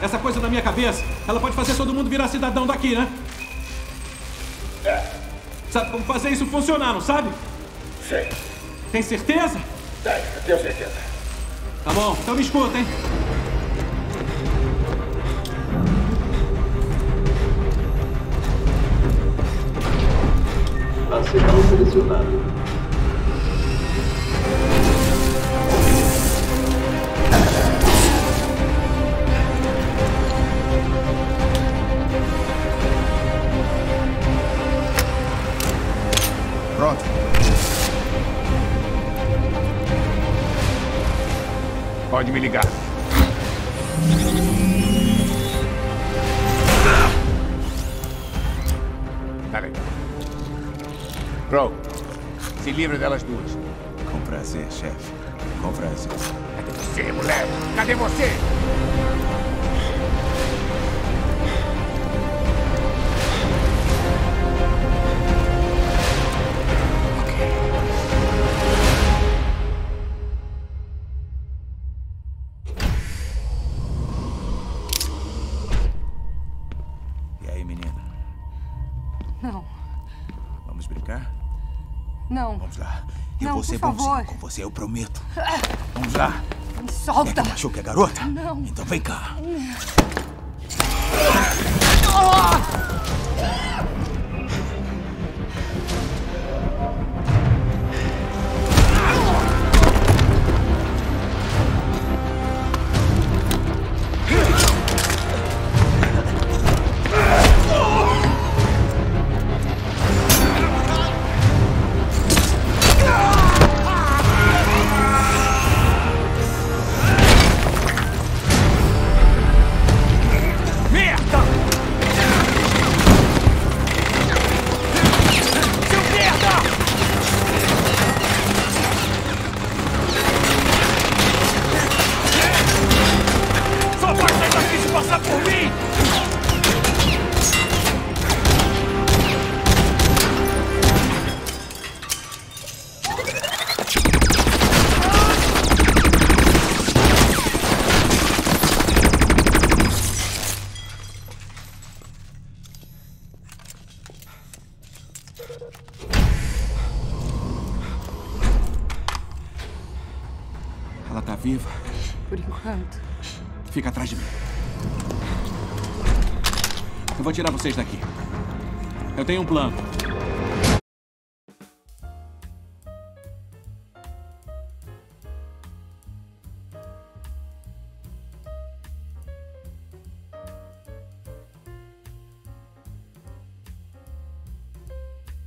essa coisa na minha cabeça, ela pode fazer todo mundo virar cidadão daqui, né? É. Sabe como fazer isso funcionar, não sabe? Sei. Tem certeza? Tem, eu tenho certeza. Tá bom, então me escuta, hein? Arsenal selecionado. Pronto. Pode me ligar. Tá legal. Pro, se livra delas duas. Com prazer, chefe. Com prazer. Cadê você, mulher? Cadê você? Você, por favor. Com você, eu prometo. Vamos lá. Me solta. Você achou que é garota? Não. Então vem cá. Fica atrás de mim. Eu vou tirar vocês daqui. Eu tenho um plano.